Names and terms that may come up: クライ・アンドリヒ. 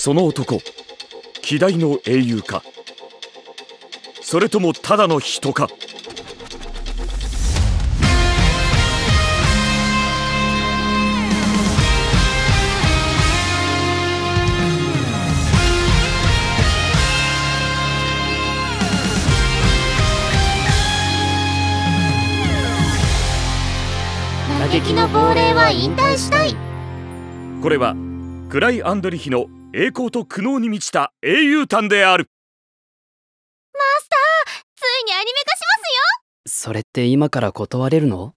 その男、希代の英雄か、それともただの人か。打撃の亡霊は引退したい。これはクライ・アンドリヒの栄光と苦悩に満ちた英雄譚である。マスター、ついにアニメ化しますよ。それって今から断れるの？